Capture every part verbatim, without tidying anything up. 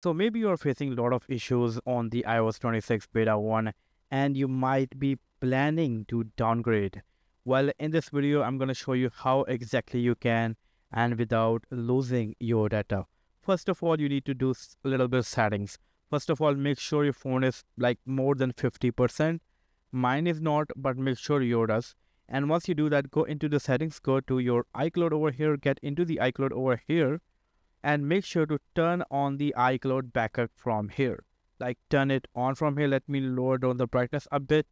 So maybe you're facing a lot of issues on the i O S twenty-six beta one and you might be planning to downgrade. Well, in this video, I'm going to show you how exactly you can and without losing your data. First of all, you need to do a little bit of settings. First of all, make sure your phone is like more than fifty percent. Mine is not, but make sure yours does. And once you do that, go into the settings, go to your iCloud over here, get into the iCloud over here. And make sure to turn on the iCloud backup from here. Like turn it on from here. Let me lower down the brightness a bit.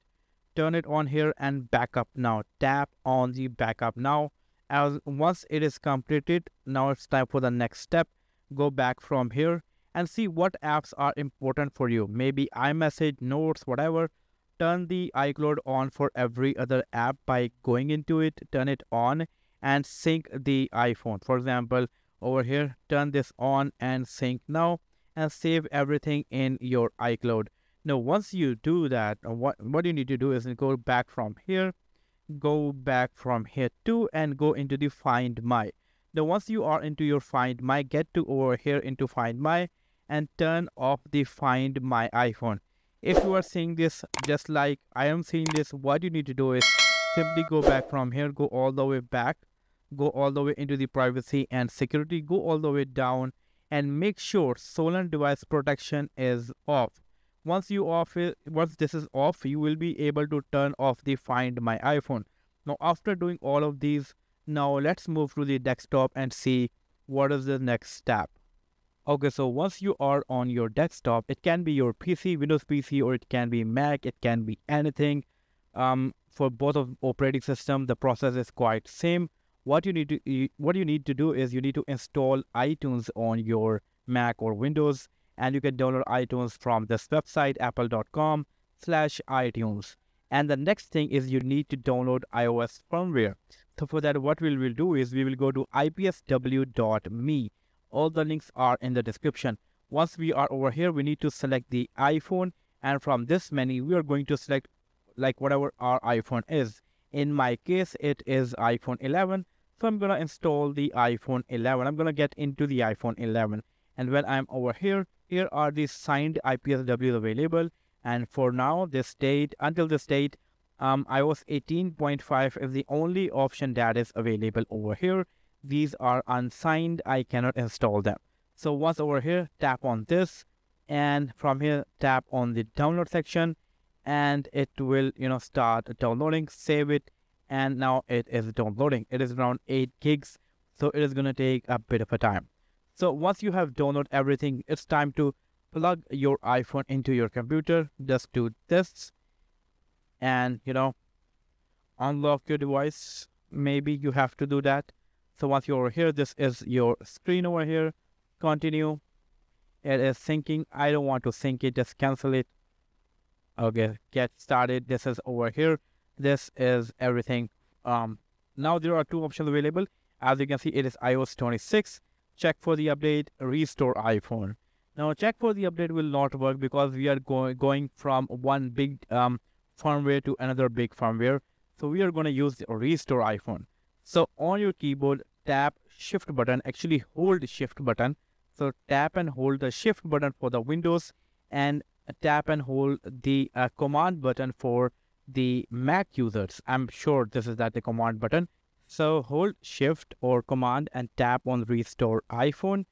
Turn it on here and backup now. Tap on the backup now. As once it is completed, now it's time for the next step. Go back from here and see what apps are important for you. Maybe iMessage, Notes, whatever. Turn the iCloud on for every other app by going into it. Turn it on and sync the iPhone. For example, over here, turn this on and sync now and save everything in your iCloud. Now, once you do that, what, what you need to do is go back from here, go back from here too, and go into the Find My. Now, once you are into your Find My, get to over here into Find My and turn off the Find My iPhone. If you are seeing this just like I am seeing this, what you need to do is simply go back from here, go all the way back. Go all the way into the privacy and security, go all the way down and make sure stolen device protection is off. Once you off it, once this is off, you will be able to turn off the Find My iPhone. Now, after doing all of these, now let's move to the desktop and see what is the next step. Okay, so once you are on your desktop, it can be your P C, Windows P C, or it can be Mac, it can be anything. Um, for both of operating systems, the process is quite same. What you need to what you need to do is you need to install iTunes on your Mac or Windows, and you can download iTunes from this website apple dot com slash iTunes. And the next thing is you need to download iOS firmware. So for that, what we will do is we will go to i p s w dot m e. All the links are in the description. Once we are over here, we need to select the iPhone, and from this menu, we are going to select like whatever our iPhone is. In my case, it is iPhone eleven. So I'm going to install the iPhone eleven. I'm going to get into the iPhone eleven. And when I'm over here, here are the signed I P S Ws available. And for now, this date, until this date, um, i O S eighteen point five is the only option that is available over here. These are unsigned. I cannot install them. So once over here, tap on this. And from here, tap on the download section. And it will, you know, start downloading, save it. And now it is downloading. It is around eight gigs, so it is going to take a bit of a time. So once you have downloaded everything, it's time to plug your iPhone into your computer. Just do this and, you know, unlock your device. Maybe you have to do that. So once you're over here, this is your screen over here. Continue. It is syncing. I don't want to sync it. Just cancel it. Okay, get started. This is over here. This is everything. Um, now there are two options available. As you can see, it is i O S twenty-six. Check for the update, restore iPhone. Now check for the update will not work because we are go going from one big um, firmware to another big firmware. So we are going to use restore iPhone. So on your keyboard, tap shift button, actually hold shift button. So tap and hold the shift button for the Windows and tap and hold the uh, command button for the Mac users. I'm sure this is that the command button. So hold shift or command and tap on restore iPhone.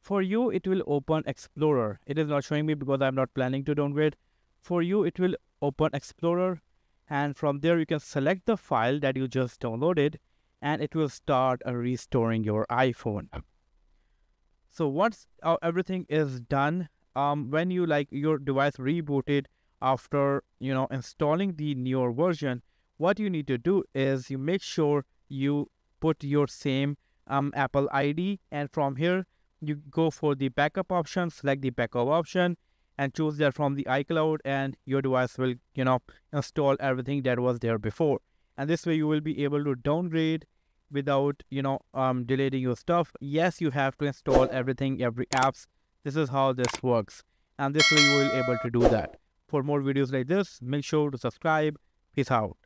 For you, it will open Explorer. It is not showing me because I'm not planning to downgrade. For you, it will open Explorer. And from there, you can select the file that you just downloaded and it will start uh, restoring your iPhone. So once uh, everything is done, Um, when you like your device rebooted after, you know, installing the newer version, what you need to do is you make sure you put your same um, Apple I D, and from here you go for the backup option, select the backup option and choose that from the iCloud, and your device will, you know, install everything that was there before. And this way you will be able to downgrade without, you know, um, deleting your stuff. Yes, you have to install everything, every apps. This is how this works, and this way you will be able to do that. For more videos like this, make sure to subscribe. Peace out.